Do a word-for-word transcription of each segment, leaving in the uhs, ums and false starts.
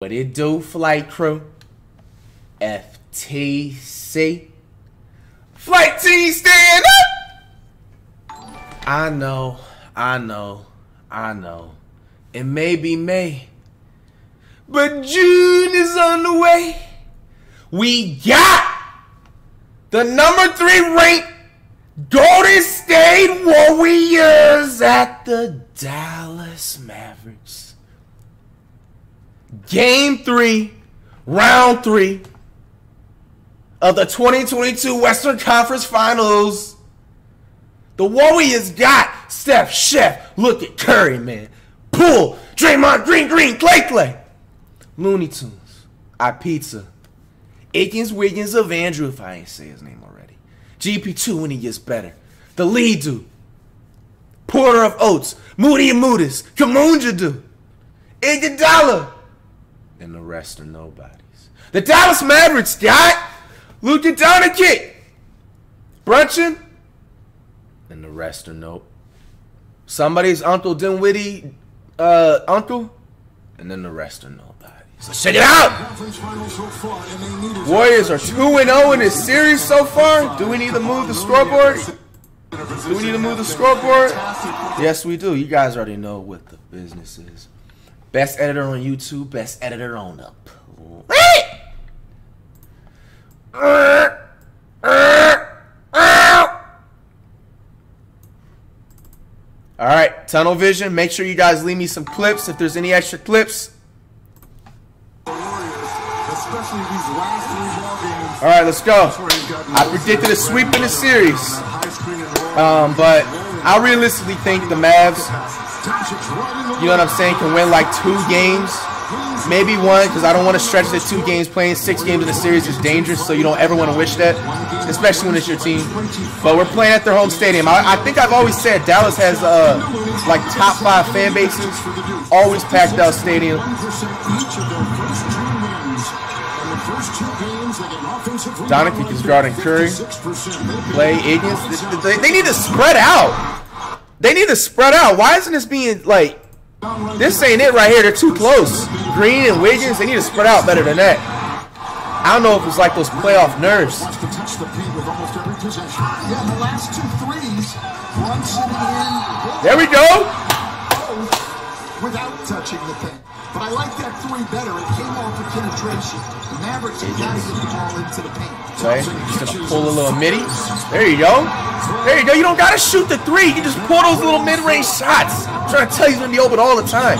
What it do, Flight Crew? F T C. Flight team, stand up! I know, I know, I know. It may be May, but June is on the way. We got the number three ranked Golden State Warriors at the Dallas Mavericks. Game three, round three of the twenty twenty-two Western Conference Finals. The Warriors got Steph, Chef, look at Curry, man. Poole, Draymond Green, Green, Klay, Klay. Looney Tunes, I Pizza. Aikens, Wiggins of Andrew, if I ain't say his name already. G P two when he gets better. The Lee do. Porter of Oats, Moody and Mootis, Kamunja do. Iguodala. And the rest are nobodies. The Dallas Mavericks got Luka Doncic, Brunson, and the rest are nope. Somebody's Uncle Dinwiddie, uh, Uncle, and then the rest are nobodies. So check it out. Warriors are two and oh in this series so far. Do we need to move the scoreboard? Do we need to move the scoreboard? Yes, we do. You guys already know what the business is. Best editor on YouTube, best editor on up. Alright, tunnel vision. Make sure you guys leave me some clips if there's any extra clips. Alright, let's go. I predicted a sweep in the series. Um, but I realistically think the Mavs, you know what I'm saying, can win like two games, maybe one, because I don't want to stretch the two games. Playing six games in a series is dangerous, so you don't ever want to wish that, especially when it's your team. But we're playing at their home stadium. I, I think I've always said Dallas has uh, like top five fan bases, always packed out stadium. Doncic is guarding Curry, Klay, Higgins. They, they need to spread out. They need to spread out. Why isn't this being, like, this ain't it right here. They're too close. Green and Wiggins, they need to spread out better than that. I don't know if it's like those playoff nerves. There we go. Without touching the pin. But I like that three better. It came off the penetration. The Mavericks have got to get the ball into the paint. Okay, just gonna pull a little midi. There you go. There you go. You don't gotta shoot the three. You just pull those little mid-range shots. I'm trying to tell you he's gonna be open all the time.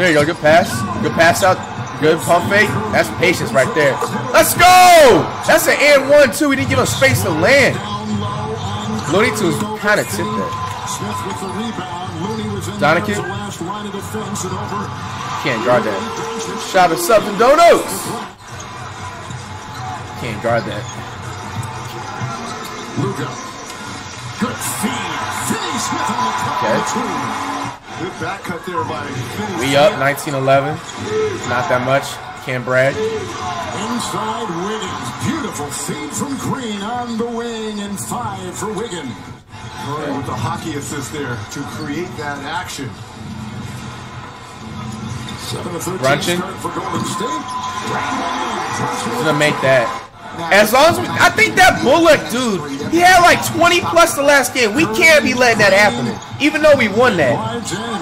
There you go. Good pass. Good pass out. Good pump fake. That's patience right there. Let's go. That's an and one too. We didn't give him space to land. Looney Tunes kind of tipped that. Doncic. Can't guard that. Shot of something donuts. Can't guard that. Okay. We up nineteen eleven. Not that much. Can't brag. Inside Wiggins. Beautiful feed from Green on the wing and five for Wiggins. Okay. With the hockey assist there to create that action. Brunson gonna make that. As long as we, I think that Bullock dude, he had like twenty plus the last game. We can't be letting that happen, even though we won that.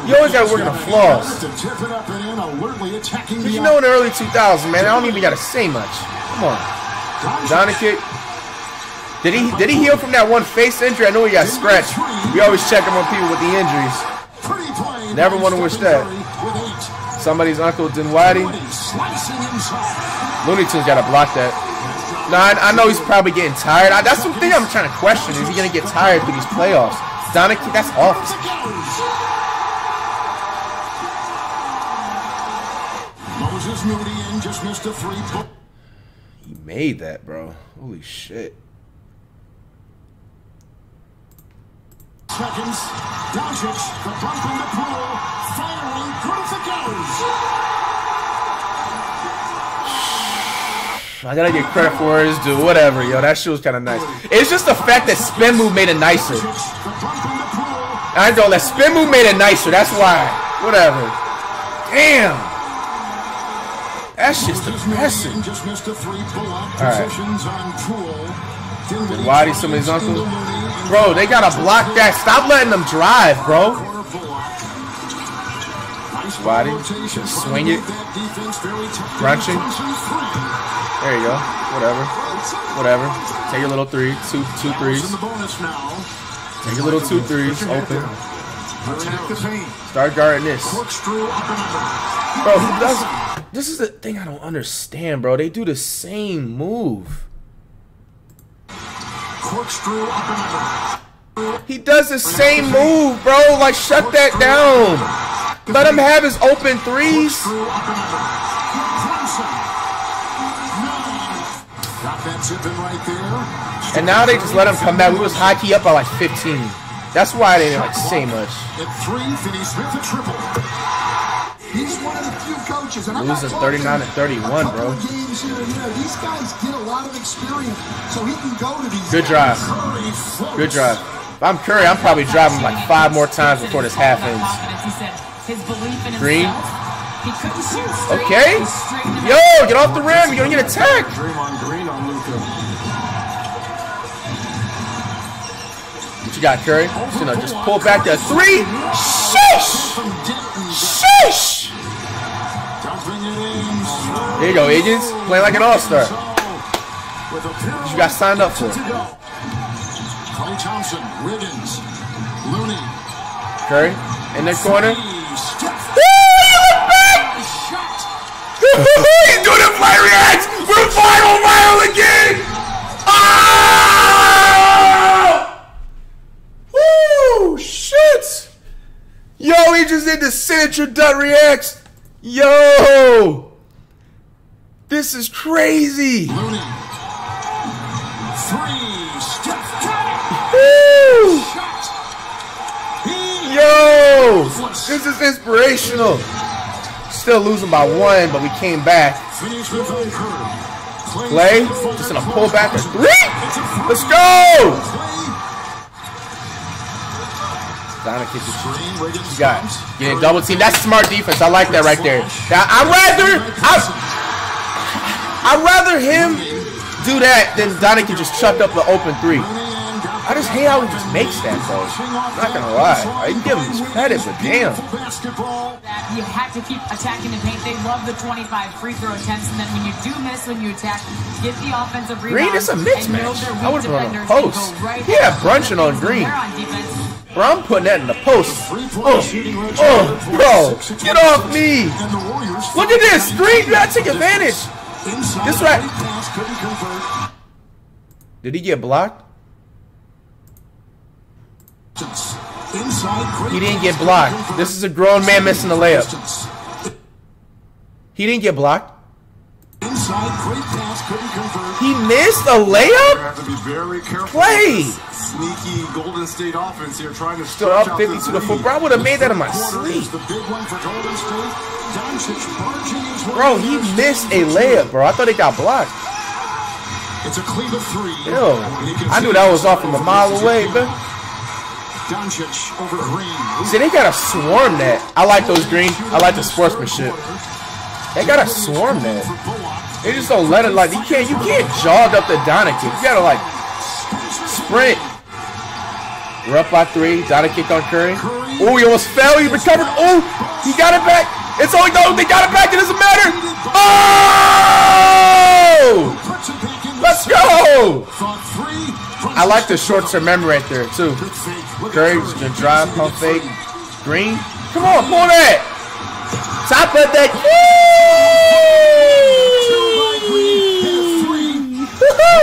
You always gotta work on the flaws. Cause you know in the early two thousands, man, I don't even gotta say much. Come on, Doncic. Did he did he heal from that one face injury? I know he got scratched. We always check him on people with the injuries. Never want to wish that. Somebody's Uncle Dinwiddie. Looney Tunes got to block that. Nah, I, I know he's probably getting tired. I, that's the thing I'm trying to question. Is he going to get tired through these playoffs? Doncic, that's off. Moses Moody in just missed a free throw. He made that, bro. Holy shit. Seconds. Doncic, the bump in the pool, firing, growth it goes. I gotta get credit for where it's due. Whatever, yo, that shit was kind of nice. It's just the fact that spin move made it nicer. I know that spin move made it nicer. That's why. Whatever. Damn. That shit's depressing. Alright. Then why are these some of these uncles? Bro, they gotta block that. Stop letting them drive, bro. Body. Just swing it. Crunching. There you go. Whatever. Whatever. Take a little three. Two, two threes. Take a little two threes. Open. Start guarding this. Bro, that's, this is the thing I don't understand, bro. They do the same move. He does the same move, bro. Like, shut that down. Let him have his open threes. And now they just let him come back. We was high key up by like fifteen. That's why they didn't like say much. Losing thirty-nine and thirty-one, bro. Good drive. Good drive. If I'm Curry, I'm probably driving like five more times before this half ends. Green. Okay. Yo, get off the rim. You're going to get attacked. What you got, Curry? You know, just pull back that three. Sheesh. Sheesh. There you go, Wiggins. Playing like an all-star. You got signed up for. Klay Thompson, Wiggins, Looney, Curry in the corner. Woo! You're back! He's doing it play reacts. We're final mile again. Oh! Woo! Shit! Yo, he just did the signature dot reacts. Yo! This is crazy. Three, Steph Curry. Yo, this is inspirational. Still losing by one, but we came back. Klay, just gonna pull back a three. Let's go. Donna kicks it. You got it. Getting double team. That's smart defense. I like that right there. Now, I'd rather. I, I'd rather him do that than Doncic just chucked up the open three. I just hate how he just makes that, though. I'm not going to lie. I can give him his credit, but damn. You have to keep attacking the paint. They love the twenty-five free throw attempts, and then when you do miss, when you attack, get the offensive rebound. Green is a mismatch. I would have run a post. Yeah, Brunson on Green. Bro, I'm putting that in the post. Oh, oh, bro. Get off me. Look at this. Green, you got to take advantage. This right. Did he get blocked? He didn't get blocked. This is a grown man missing the layup. He didn't get blocked. He missed a layup? Play! Sneaky Golden State offense here trying to still up fifty-two to four. Bro, I would have made that in my sleep. Bro, he missed a layup, bro. I thought it got blocked. It's a clean of three. Yo, I knew that was off from a mile away, but see, they gotta swarm that. I like those green. I like the sportsmanship. They gotta swarm that. They just don't let it like you can't. You can't jog up the Doncic. You gotta like sprint. We're up by three. Doncic on Curry. Oh, he almost fell. He recovered. Oh, he got it back. It's only though they got it back, it doesn't matter. Oh! Let's go! I like the short-term memory right there, too. Curry's gonna drive, pump fake. Green. Come on, pull that! Top of that. Woo!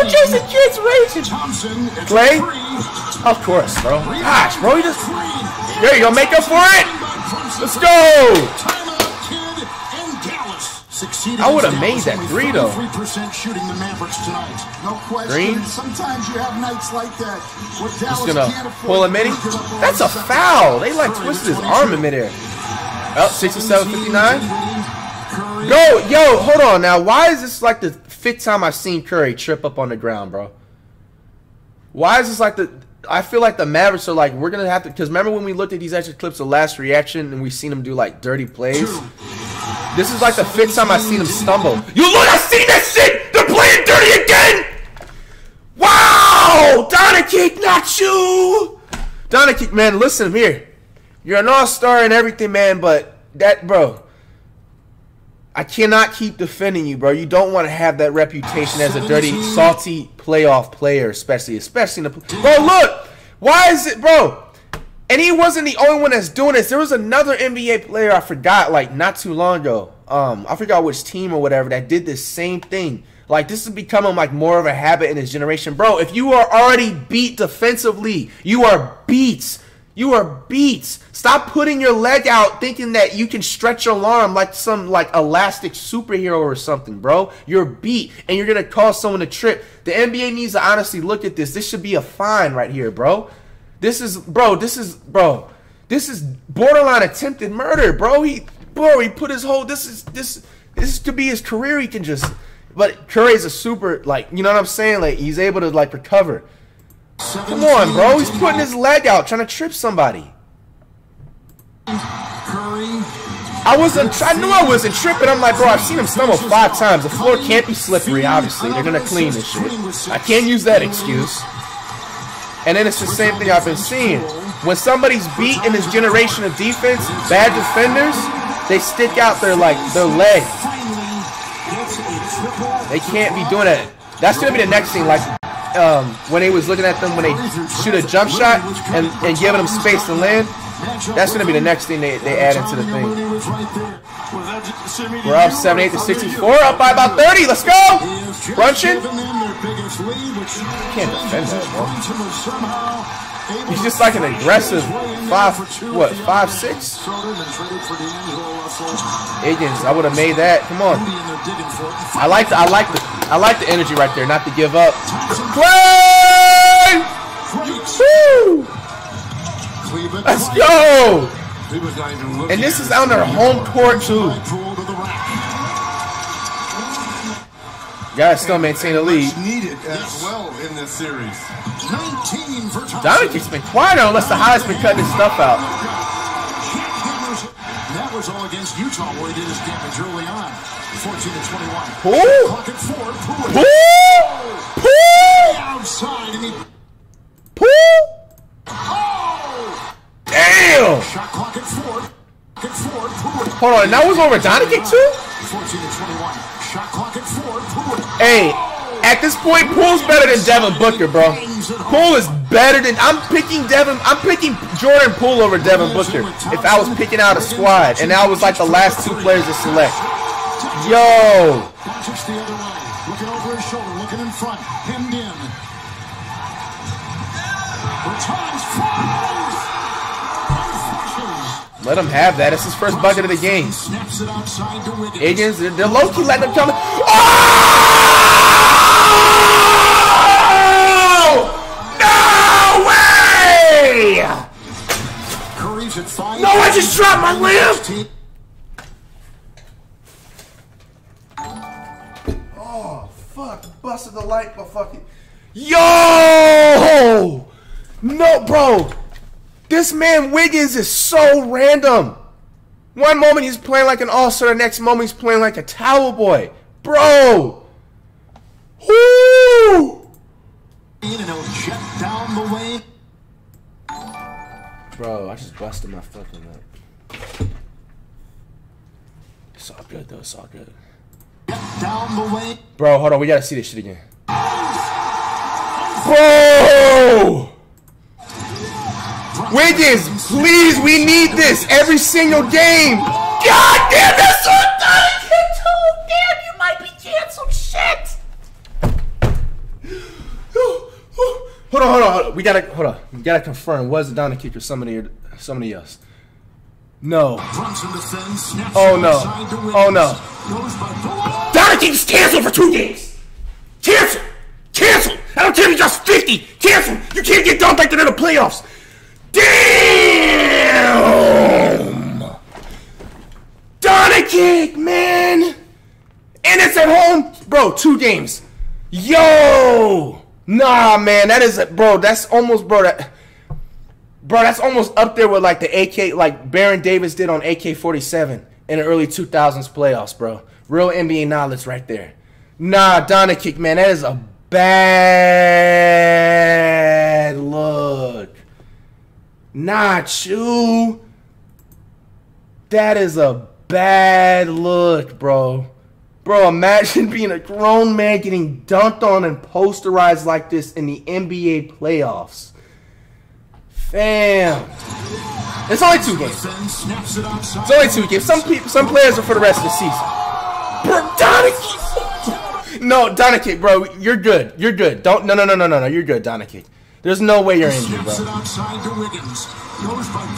Jason Kidd's racing. Klay? Of course, bro. Gosh, bro, you just. There you go, make up for it! Let's go! I would have made that three though. Shooting the Mavericks tonight. No question. Green. Sometimes you have nights like that. Just gonna pull him in. That's a foul. They like twisted his arm in midair. Up sixty-seven fifty-nine. Yo, yo, hold on now. Why is this like the fifth time I've seen Curry trip up on the ground, bro? Why is this like the I feel like the Mavericks are like, we're going to have to, because remember when we looked at these extra clips of Last Reaction and we seen him do like dirty plays? This is like the fifth time I've seen him stumble. You look, I seen that shit! They're playing dirty again! Wow! Doncic, not you! Doncic, man, listen here. You're an all-star and everything, man, but that, bro, I cannot keep defending you, bro. You don't want to have that reputation as a dirty, salty playoff player, especially, especially in the... Bro, look! Why is it, bro? And he wasn't the only one that's doing this. There was another N B A player I forgot, like, not too long ago. Um, I forgot which team or whatever that did this same thing. Like, this is becoming, like, more of a habit in this generation. Bro, if you are already beat defensively, you are beats. You are beats. Stop putting your leg out thinking that you can stretch your arm like some, like, elastic superhero or something, bro. You're beat, and you're going to cause someone to trip. The N B A needs to honestly look at this. This should be a fine right here, bro. This is, bro, this is, bro, this is borderline attempted murder, bro. He, bro, he put his whole, this is, this, this could be his career. He can just, but Curry's a super, like, you know what I'm saying? Like, he's able to, like, recover. Come on, bro. He's putting his leg out, trying to trip somebody. I wasn't. I knew I wasn't tripping. I'm like, bro, I've seen him stumble five times. The floor can't be slippery, obviously. They're going to clean this shit. I can't use that excuse. And then it's the same thing I've been seeing. When somebody's beat in this generation of defense, bad defenders, they stick out their, like, their leg. They can't be doing that. That's going to be the next thing, like... Um, when they was looking at them when they shoot a jump shot and, and giving them space to land, that's going to be the next thing they, they add into the thing. We're up seventy-eight to sixty-four, up by about thirty. Let's go! Brunson. Can't defend that, bro. He's just like an aggressive five, what, five, six? Higgins, I would have made that. Come on. I like the, I like the, I like the energy right there, not to give up. Clay! Woo! Let's go! And this is on their home court too. You guys still maintain the lead. Doncic's been quiet unless the highlight's been cutting his stuff out. That was all against Utah where he did his damage early on. fourteen to twenty-one. Poole? Poole? Poole? Outside and he... Poole? Oh! Damn! Shot clock at four. At four. Hold on, and that was over Doncic too? fourteen to twenty-one. Shot clock at four. Hey, at this point, Poole's better than Devin Booker, bro. Poole is better than I'm picking Devin. I'm picking Jordan Poole over Devin Booker if I was picking out a squad, and I was like the last two players to select. Yo. Looking over his shoulder, looking in front, hemmed in. Let him have that. It's his first bucket of the game. Agents, they're low-key letting him come. Oh! No, I just dropped my layup! Oh, fuck. Busted the light, but fuck it. Yo! No, bro. This man Wiggins is so random. One moment he's playing like an all-star, the next moment he's playing like a towel boy. Bro! Woo! And he'll jet down the lane. Bro, I just busted my fucking up. It's all good, though. It's all good. Down the way. Bro, hold on. We gotta see this shit again. Bro! Wiggins, please, we need this every single game. God damn, that's so done! Damn, you might be canceled. Shit! Hold on, hold on, hold on. We gotta, hold on. We gotta confirm. Was it Doncic or somebody, or somebody else? No. Oh no. Oh no. Doncic's canceled for two games. Cancel. Cancel. I don't care if you just fifty. Cancel. You can't get dumped like that in the playoffs. Damn. Doncic, man. And it's at home, bro. Two games. Yo. Nah, man, that is bro. That's almost bro. That bro, that's almost up there with like the A K, like Baron Davis did on A K forty-seven in the early two thousands playoffs, bro. Real N B A knowledge right there. Nah, Doncic, man, that is a bad look. Not you. That is a bad look, bro. Bro, imagine being a grown man getting dunked on and posterized like this in the N B A playoffs. Fam. It's only two games. It's only two games. Some people, some players are for the rest of the season. Bro, Doncic. No, Doncic, bro, you're good. You're good. Don't. No, no, no, no, no, no. You're good, Doncic. There's no way you're injured, bro.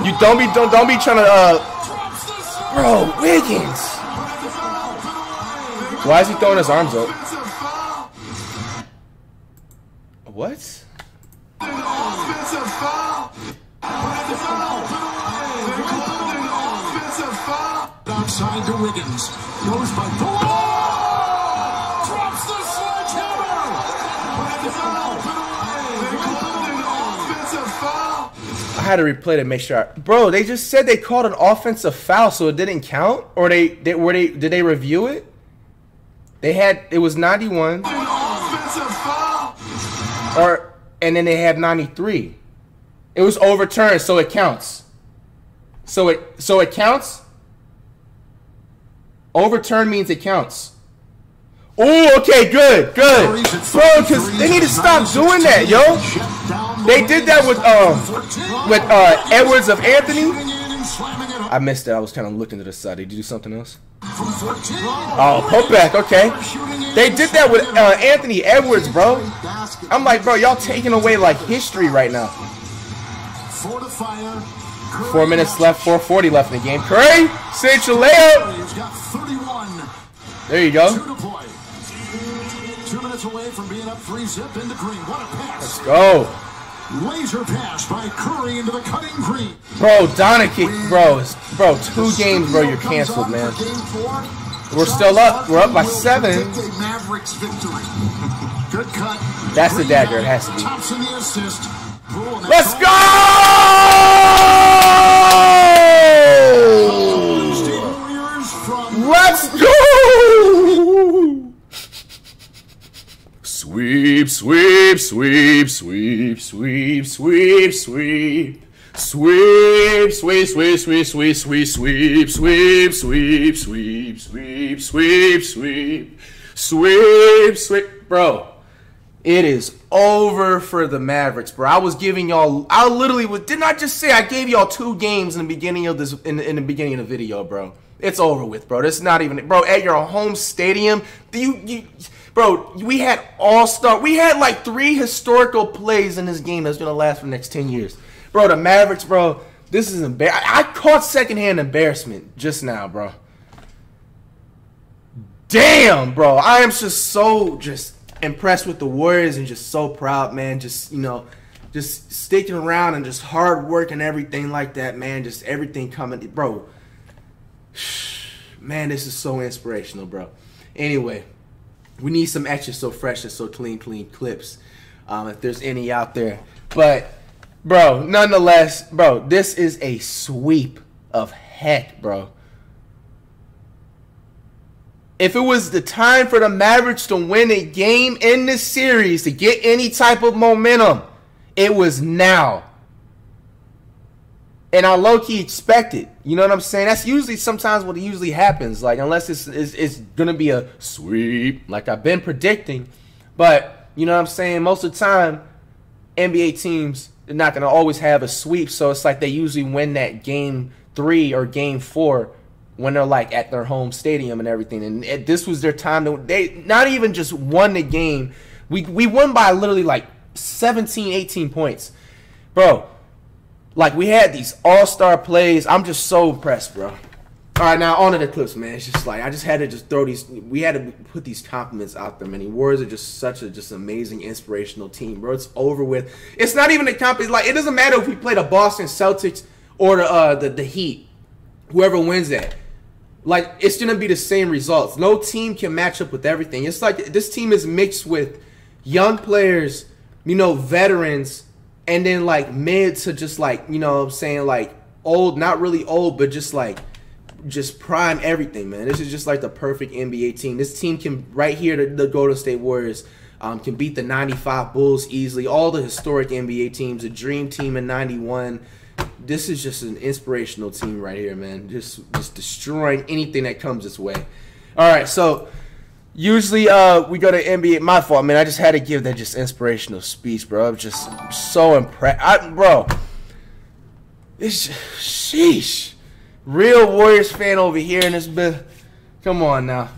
You don't be, don't, don't be trying to, uh, bro, Wiggins. Why is he throwing his arms up? What? Outside to Wiggins. Goes by Bullock. Drops the sledgehammer. I had to replay to make sure. I, bro, they just said they called an offensive foul, so it didn't count, or they, they were they did they review it? They had, it was ninety-one, or and then they had ninety-three. It was overturned, so it counts. So it so it counts. Overturned means it counts. Oh, okay, good, good, bro. Cause they need to stop doing that, yo. They did that with um with uh Edwards of Anthony. I missed it. I was kind of looking to the side. Did you do something else? Oh, put back. Okay. They did that with uh, Anthony Edwards, bro. I'm like, bro, y'all taking away like history right now. Four minutes left. four forty left in the game. Curry, sit your layup. There you go. Two minutes away from being up three zip in the green. What a pass. Let's go. Laser pass by Curry into the cutting green. Bro, Doncic, bro, bro, two games, bro, you're canceled, man. We're still up. We're up by seven. That's the dagger. It has to be. Let's go! Let's go! Sweep, sweep, sweep, sweep, sweep, sweep, sweep. Sweep, sweep, sweep, sweep, sweep, sweep, sweep, sweep, sweep, sweep, sweep, sweep, sweep, sweep, sweep. Bro, it is over for the Mavericks, bro. I was giving y'all, I literally was, didn't I just say I gave y'all two games in the beginning of this, in the, in the beginning of the video, bro. It's over with, bro. That's not even, bro, at your home stadium, do you, you, bro, we had all-star. We had like three historical plays in this game that's going to last for the next ten years. Bro, the Mavericks, bro, this is embarrassing. I caught secondhand embarrassment just now, bro. Damn, bro. I am just so just impressed with the Warriors and just so proud, man. Just, you know, just sticking around and just hard work and everything like that, man. Just everything coming. Bro, man, this is so inspirational, bro. Anyway. We need some extra so fresh and so clean, clean clips, um, if there's any out there. But, bro, nonetheless, bro, this is a sweep of heck, bro. If it was the time for the Mavericks to win a game in this series to get any type of momentum, it was now. And I low-key expect it. You know what I'm saying? That's usually sometimes what usually happens. Like, unless it's, it's, it's going to be a sweep, like I've been predicting. But, you know what I'm saying? Most of the time, N B A teams are not going to always have a sweep. So it's like they usually win that game three or game four when they're, like, at their home stadium and everything. And it, this was their time. To, they not even just won the game. We, we won by literally, like, seventeen, eighteen points. Bro. Like, we had these all-star plays. I'm just so impressed, bro. All right, now, on to the clips, man. It's just like, I just had to just throw these. We had to put these compliments out there, man. The Warriors are just such a just amazing, inspirational team, bro. It's over with. It's not even a compliment. Like, it doesn't matter if we play the Boston Celtics or the, uh, the, the Heat, whoever wins that. Like, it's going to be the same results. No team can match up with everything. It's like this team is mixed with young players you know, veterans, and then like mid to just like, you know what I'm saying, like old, not really old, but just like just prime everything, man. This is just like the perfect N B A team. This team can, right here, the, the Golden State Warriors, um, can beat the ninety-five Bulls easily. All the historic N B A teams, the Dream Team in ninety-one. This is just an inspirational team right here, man. Just, just destroying anything that comes its way. All right, so usually uh, we go to N B A. My fault, man. I just had to give that just inspirational speech, bro. I'm just so impressed. Bro, it's just, sheesh. Real Warriors fan over here in this bit. Come on now.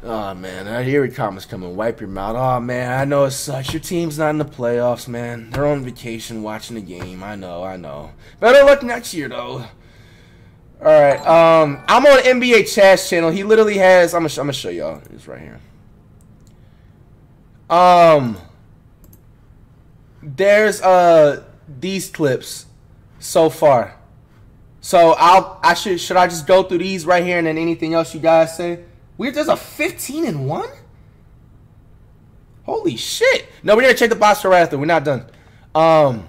Oh, man. I hear your comments coming. Wipe your mouth. Oh, man. I know it sucks. Your team's not in the playoffs, man. They're on vacation watching the game. I know. I know. Better luck next year, though. All right. Um, I'm on N B A Chad's channel. He literally has... I'm going to show y'all. It's right here. Um, There's uh these clips so far. So I'll I should should I just go through these right here and then anything else you guys say? We're there's a fifteen and one? Holy shit. No, we're gonna check the box right after. We're not done. Um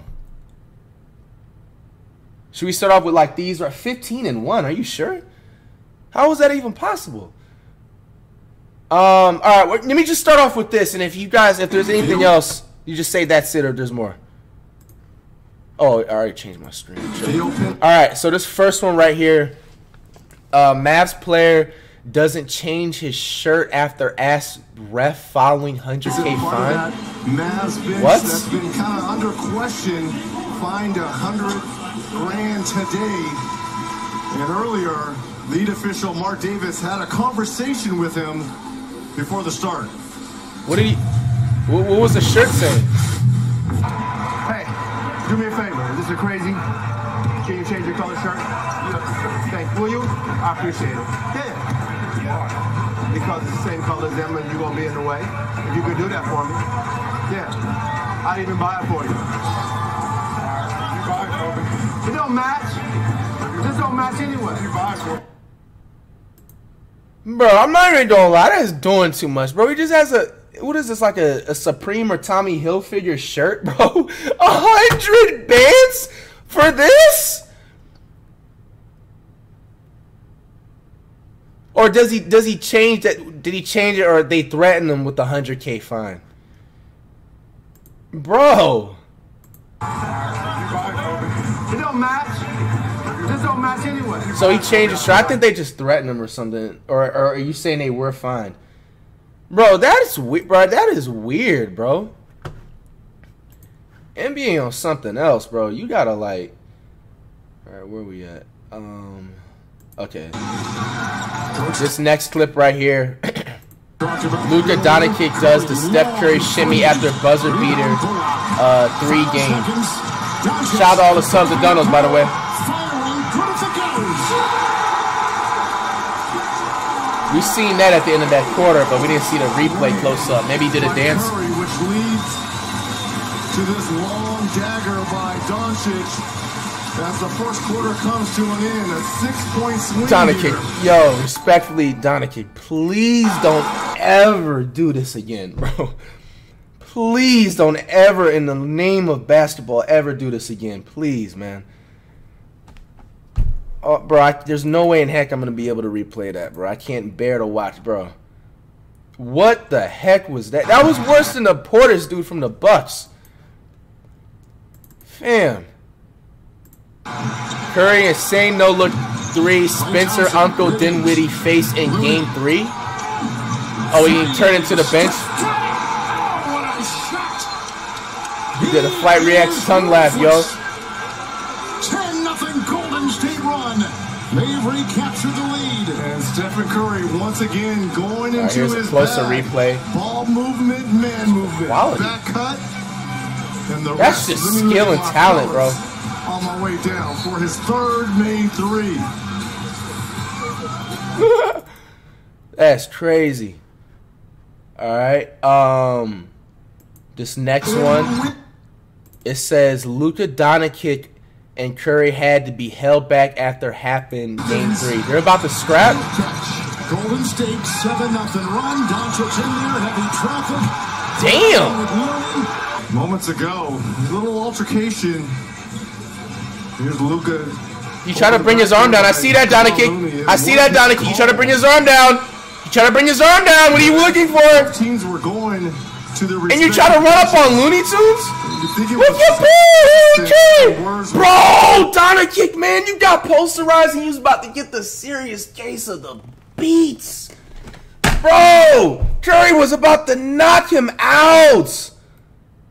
Should we start off with like these right fifteen and one? Are you sure? How is that even possible? Um alright, well, let me just start off with this, and if you guys if there's anything else, you just say that's it or there's more. Oh, I already changed my screen. All right, so this first one right here, uh, Mavs player doesn't change his shirt after ass ref following one hundred K fine. Mavs bench what? That's been kind of under question. Fined a hundred grand today, and earlier lead official Mark Davis had a conversation with him before the start. What did he? What, what was the shirt saying? Hey. Do me a favor. Is this a crazy? Can you change your color shirt? Yeah. Thank you. Will you? I appreciate it. Yeah. yeah. Because it's the same color as them and you're going to be in the way. If you could do that for me. Yeah. I'd even buy it for you. You buy it for me. It don't match. This don't match anyway. You buy it for me. Bro, I'm not even going to lie. That is doing too much, bro. He just has a... What is this, like a, a Supreme or Tommy Hilfiger shirt, bro? A hundred bands for this? Or does he does he change that? Did he change it, or they threatened him with the hundred K fine? Bro. It don't match. This don't match anyway. So he changed his shirt. I think they just threatened him or something. Or, or are you saying they were fined? Bro, that is weird, bro. That is weird, bro. N B A on something else, bro. You gotta like. All right, where we at? Um, okay. This next clip right here, Luka Doncic does the Steph Curry shimmy after buzzer beater, uh, three games. Shout out to all the sons of Donalds, by the way. We've seen that at the end of that quarter, but we didn't see the replay close up. Maybe he did a dance. Curry, which leads to this long dagger by Doncic as the first quarter comes to an end. A six-point swing. Doncic, yo, respectfully, Doncic, please don't ever do this again, bro. Please don't ever, in the name of basketball, ever do this again. Please, man. Oh, bro, I, there's no way in heck I'm going to be able to replay that, bro. I can't bear to watch, bro. What the heck was that? That was worse than the Porter's dude from the Bucks. Fam. Curry, insane no-look three. Spencer, Uncle Dinwiddie face in game three. Oh, he turned into the bench. He did a flight react tongue laugh, yo. They've recaptured the lead, and Stephen Curry once again going into right, here's his closer back. Replay. Ball movement, man movement, quality. Back cut, and the that's just skill and talent, bro. On my way down for his third main three. That's crazy. All right, um, this next one, it says Luka Doncic and Curry had to be held back after half in game three. They're about to scrap. Golden State seven nothing run. Doncic in there, heavy traffic. Damn! Moments ago, a little altercation. Here's Luka. You try to bring his arm down. I see that, Donaki. I see that, Donaki. You try to bring his arm down. You try to bring his arm down. What are you looking for? Teams were going to the and you try to run up on Looney Tunes? Look at Poole! Bro, Donaki, man, you got posterized and you was about to get the serious case of the beats. Bro, Curry was about to knock him out.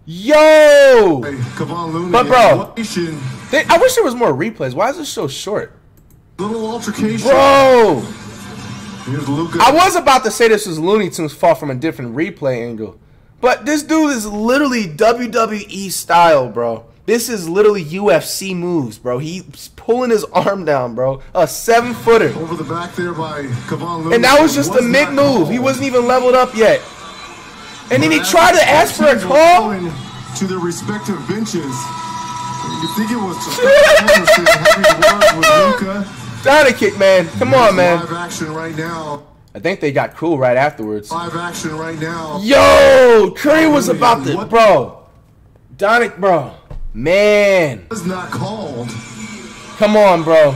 Yo. Hey, come on, Looney. But, bro, they, I wish there was more replays. Why is this so short? Little altercation. Bro. Here's Luka. I was about to say this was Looney Tunes' fault from a different replay angle. But this dude is literally W W E style, bro. This is literally U F C moves, bro. He's pulling his arm down, bro. A seven-footer. Over the back there by Kevon Looney. And that was just a mid move. He wasn't even leveled up yet. And then he tried to ask for a call. To their respective benches. You think it was Down a kick, man. Come on, man. Live action right now. I think they got cool right afterwards. Live action right now. Yo, Curry was about to, bro. Donick, bro. Man, was not called. Come on, bro.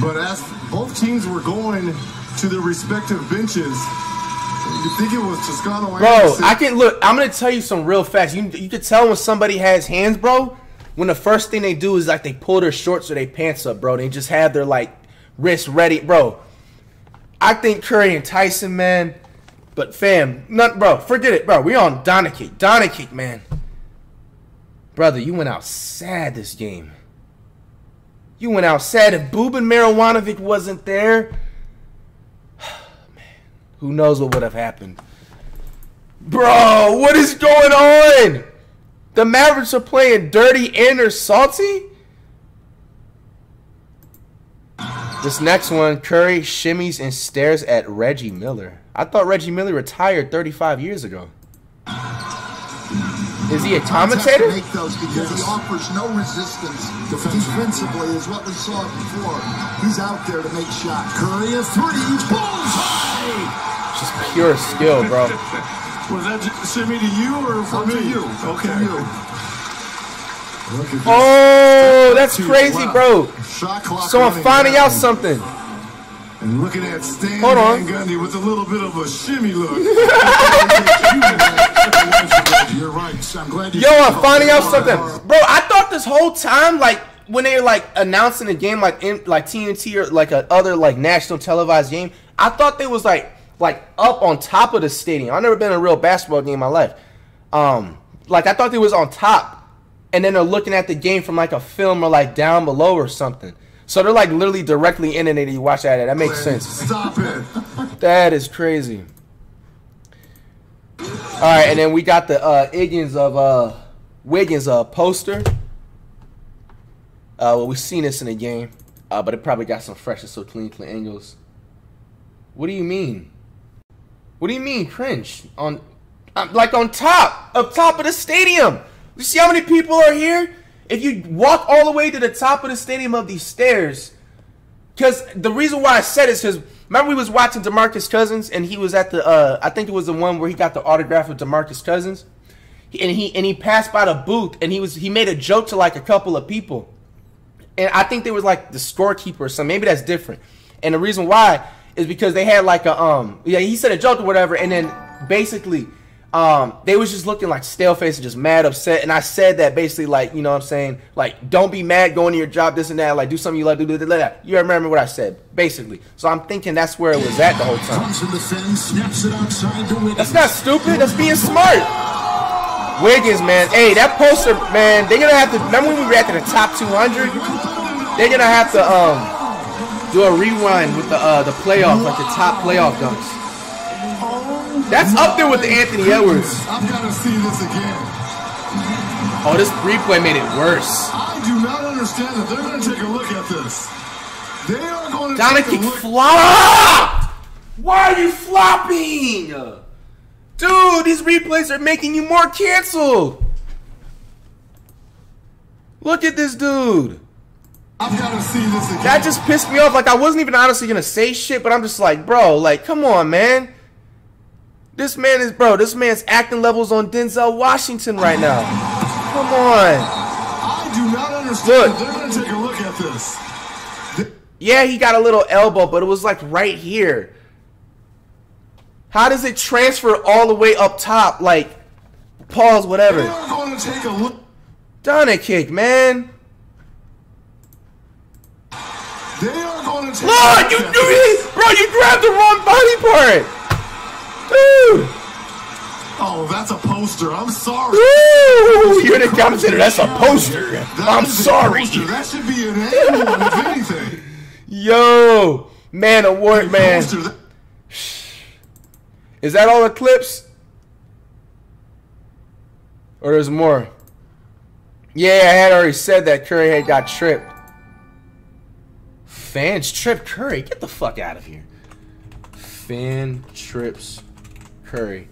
But as both teams were going to their respective benches, you think it was Toscano? Bro, I can look. I'm gonna tell you some real facts. You you can tell when somebody has hands, bro. When the first thing they do is like they pull their shorts or they pants up, bro. They just have their like wrists ready, bro. I think Curry and Tyson, man. But fam, not bro. Forget it, bro. We on Donaki, Donaki, man. Brother, you went out sad this game. You went out sad. If Boban Marjanovic wasn't there, man, who knows what would have happened. Bro, what is going on? The Mavericks are playing dirty and they're salty? This next one, Curry shimmies and stares at Reggie Miller. I thought Reggie Miller retired thirty-five years ago. Is he a commentator? Make those because he offers no resistance defensively, is what we saw before. He's out there to make shots. Curry is three, bullseye. Just pure skill, bro. Was that just shimmy to you or from me? You? Okay. You. Oh, that's crazy, bro. So I'm finding out something. And looking at Stan Van Gundy with a little bit of a shimmy look. You're right. I'm glad you Yo, I'm finding out something, bro. I thought this whole time, like when they're like announcing a game, like in, like T N T or like a other like national televised game, I thought they was like like up on top of the stadium. I've never been to a real basketball game in my life. Um, like I thought they was on top, and then they're looking at the game from like a film or like down below or something. So they're like literally directly in it, and you watch that. That makes sense. Stop it. That is crazy. All right, and then we got the uh, Wiggins of uh, Wiggins uh, poster. Uh, well, we've seen this in the game, uh, but it probably got some freshness, so clean, clean angles. What do you mean? What do you mean, cringe? On, uh, like on top, up top of the stadium. You see how many people are here? If you walk all the way to the top of the stadium of these stairs, because the reason why I said it's because. Remember we was watching DeMarcus Cousins, and he was at the, uh, I think it was the one where he got the autograph of DeMarcus Cousins, he, and he and he passed by the booth, and he was he made a joke to like a couple of people, and I think they was like the scorekeeper or something. Maybe that's different, and the reason why is because they had like a um yeah he said a joke or whatever, and then basically um they was just looking like stale faced and just mad upset, and I said that basically like you know what I'm saying like don't be mad going to your job this and that like do something you love do do that you remember what I said. Basically, so I'm thinking that's where it was at the whole time. That's not stupid. That's being smart. Wiggins, man. Hey, that poster, man. They're gonna have to. Remember when we were at the top two hundred? They're gonna have to um do a rewind with the uh, the playoff, like the top playoff dunks. That's up there with the Anthony Edwards. I've gotta see this again. Oh, this replay made it worse. I do not understand that they're gonna take a look at this. They are going to Donaki flop! Why are you flopping? Dude, these replays are making you more canceled. Look at this dude. I've got to see this again. That just pissed me off. Like, I wasn't even honestly going to say shit, but I'm just like, bro, like, come on, man. This man is, bro, this man's acting levels on Denzel Washington right now. Come on. I do not understand. Look. They're going to take a look at this. Yeah, he got a little elbow, but it was like right here. How does it transfer all the way up top? Like, pause, whatever. They are going to take a look. Donna kick, man. They are going to take Lord, a look. You, you, you, bro, you grabbed the wrong body part. Dude. Oh, that's a poster. I'm sorry. Ooh, you're the commentator. That's a poster. That I'm sorry. Poster. That should be an angle, if anything. Yo, man, award, man. Is that all the clips? Or there's more? Yeah, I had already said that Curry had got tripped. Fans trip Curry. Get the fuck out of here. Fan trips Curry.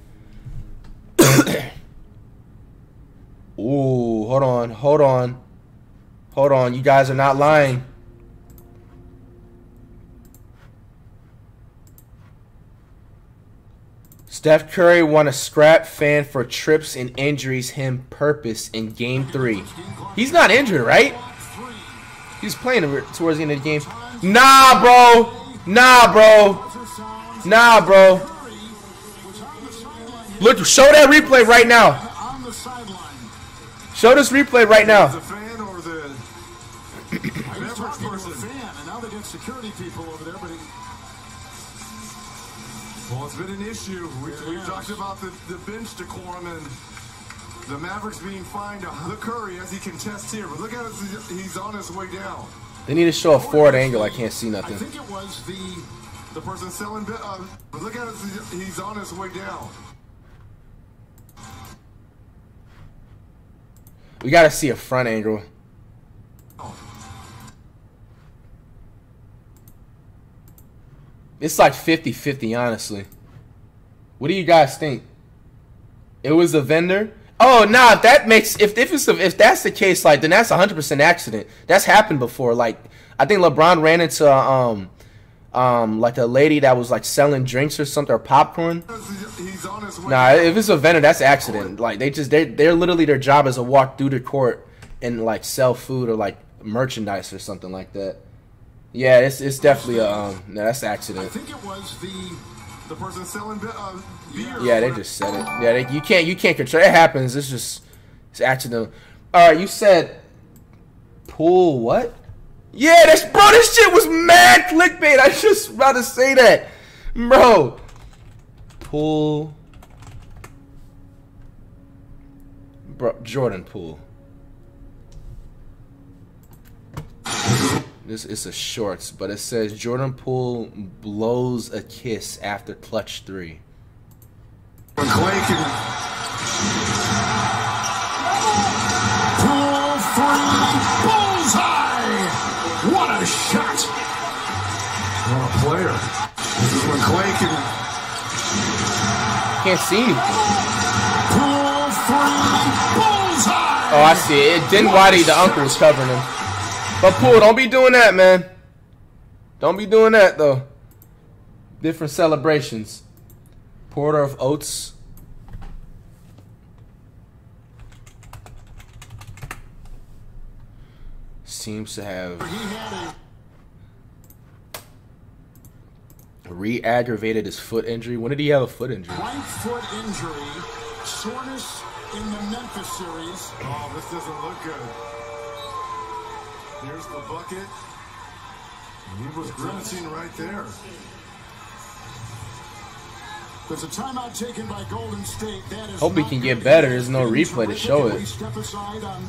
Ooh, hold on, hold on, hold on. You guys are not lying. Steph Curry won a scrap fan for trips and injuries him purpose in game three. He's not injured, right? He's playing towards the end of the game. Nah, bro. Nah, bro. Nah, bro. Look, show that replay right now. Show this replay right now. Well, it's been an issue. We, yeah. We've talked about the, the bench decorum and the Mavericks being fined. Look, Curry, as he contests here, but look at his, he's on his way down. They need to show a forward angle. I can't see nothing. I think it was the, the person selling. Uh, but look at his, he's on his way down. We gotta see a front angle. It's like fifty fifty, honestly. What do you guys think? It was a vendor? Oh, nah, if that makes if if it's if that's the case, like then that's one hundred percent accident. That's happened before. Like I think LeBron ran into um um like a lady that was like selling drinks or something or popcorn. He's on his way. Nah, if it's a vendor, that's accident. Like they just they they're literally their job is to walk through the court and like sell food or like merchandise or something like that. Yeah, it's it's definitely a um, no, that's an accident. I think it was the the person selling uh, beer. Yeah, they just said it. Yeah, they, you can't you can't control. It happens. It's just it's accidental. All right, you said Poole what? Yeah, this bro, this shit was mad clickbait. I was just about to say that, bro. Poole, bro, Jordan Poole. This is a shorts, but it says Jordan Poole blows a kiss after clutch three. Poole three, bullseye! What a shot! What a player! This is when Clay can. Can't see. Poole three, bullseye! Oh, I see it. Dinwiddie, the uncle, was covering him. But Poole, don't be doing that, man. Don't be doing that, though. Different celebrations. Porter of Oats. Seems to have re-aggravated his foot injury. When did he have a foot injury? Right foot injury. Soreness in the Memphis series. Oh, this doesn't look good. Here's the bucket. He was grimacing right there. There's a timeout taken by Golden State. That is hope he can get better. There's no replay to show it. Step aside on...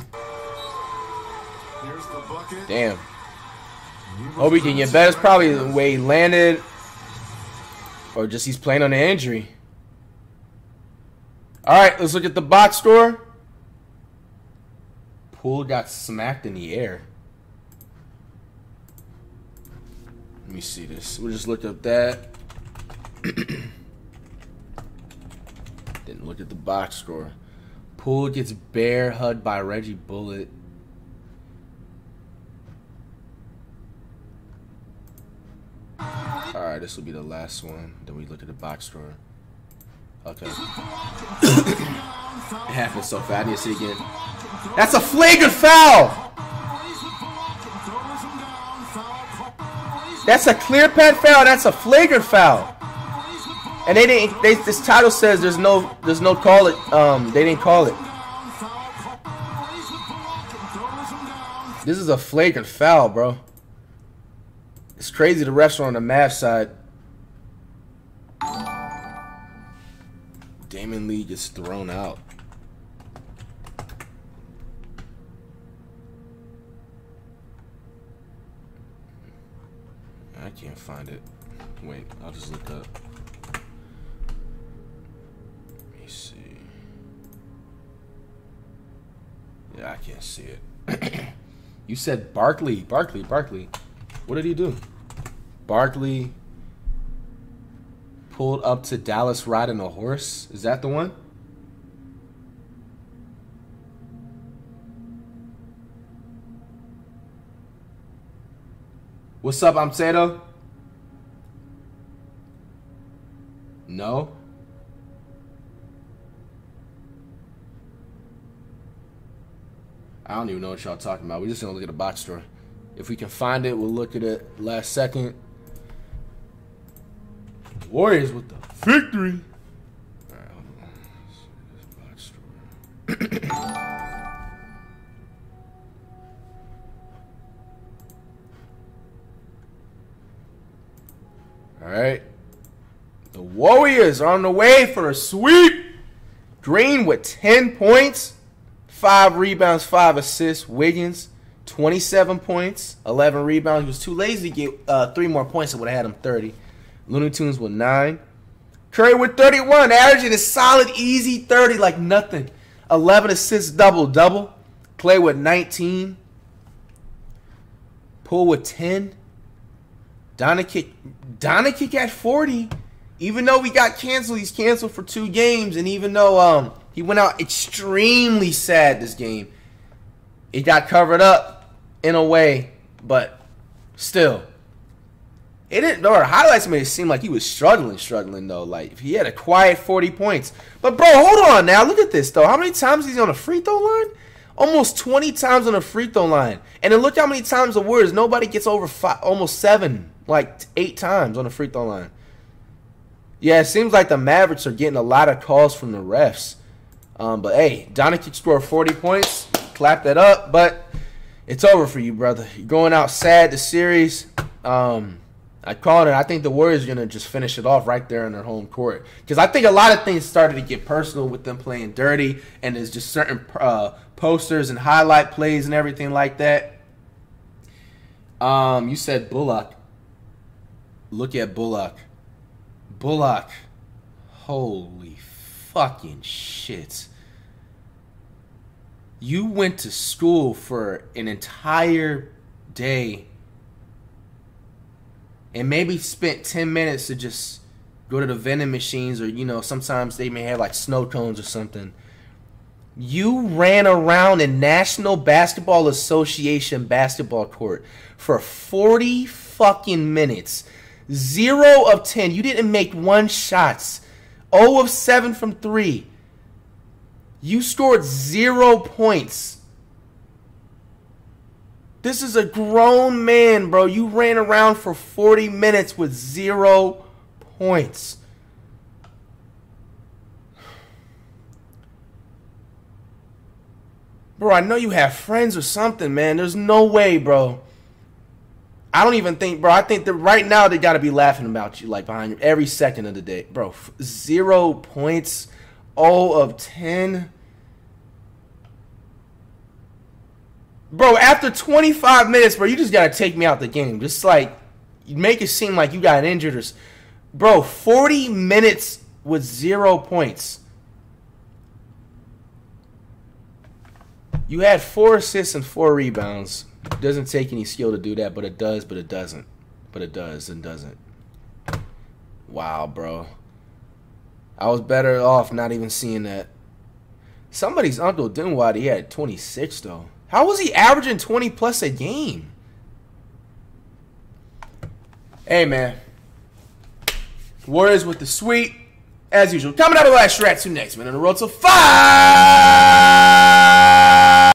Here's the bucket. Damn. He hope he can get better. It's probably the way he landed. Or just he's playing on an injury. Alright, let's look at the box score. Poole got smacked in the air. Let me see this. We just looked up that. Didn't look at the box score. Poole gets bear hugged by Reggie Bullock. All right, this will be the last one. Then we look at the box score. Okay. It happened so fast. I need to see it again. That's a flagrant foul! That's a clear pad foul. That's a flagrant foul. And they didn't. They, this title says there's no, there's no call it. Um, they didn't call it. This is a flagrant foul, bro. It's crazy the refs are on the Mavs side. Damon Lee gets thrown out. I can't find it. Wait, I'll just look up. Let me see. Yeah, I can't see it. You said Barkley, Barkley, Barkley. What did he do? Barkley pulled up to Dallas riding a horse. Is that the one? What's up, Amcedo? No. I don't even know what y'all talking about. We're just gonna look at the box score. If we can find it, we'll look at it last second. Warriors with the victory. All right, hold on. Let's see this box score. All right. The Warriors are on the way for a sweep. Green with ten points. Five rebounds, five assists. Wiggins, twenty-seven points, eleven rebounds. He was too lazy to get uh, three more points. It would have had him thirty. Looney Tunes with nine. Curry with thirty-one. Averaging a solid, easy thirty like nothing. eleven assists, double-double. Klay with nineteen. Poole with ten. Doncic, Doncic at forty. Even though we got canceled, he's canceled for two games. And even though... um. He went out extremely sad this game. It got covered up in a way, but still. It didn't, or highlights made it seem like he was struggling, struggling, though. Like, he had a quiet forty points. But, bro, hold on now. Look at this, though. How many times is he on the free throw line? Almost twenty times on the free throw line. And then look how many times the Warriors. Nobody gets over five, almost seven, like eight times on the free throw line. Yeah, it seems like the Mavericks are getting a lot of calls from the refs. Um, but, hey, Doncic scored forty points. Clap that up. But it's over for you, brother. You're going out sad the series. Um, I called it. I think the Warriors are going to just finish it off right there in their home court. Because I think a lot of things started to get personal with them playing dirty. And there's just certain uh, posters and highlight plays and everything like that. Um, you said Bullock. Look at Bullock. Bullock. Holy fuck. Fucking shit. You went to school for an entire day and maybe spent ten minutes to just go to the vending machines, or, you know, sometimes they may have like snow cones or something. You ran around a National Basketball Association basketball court for forty fucking minutes. zero of ten. You didn't make one shot. zero of seven from three. You scored zero points. This is a grown man, bro. You ran around for forty minutes with zero points. Bro, I know you have friends or something, man. There's no way, bro. I don't even think, bro, I think that right now they got to be laughing about you, like, behind you every second of the day. Bro, zero points, zero of ten. Bro, after twenty-five minutes, bro, you just got to take me out the game. Just, like, you make it seem like you got injured. Or, bro, forty minutes with zero points. You had four assists and four rebounds. It doesn't take any skill to do that, but it does, but it doesn't. But it does and doesn't. Wow, bro. I was better off not even seeing that. Somebody's Uncle Dinwiddie, he had twenty-six, though. How was he averaging twenty plus a game? Hey, man. Warriors with the sweep. as usual. Comment down below, I strat to next, man, on the road to five.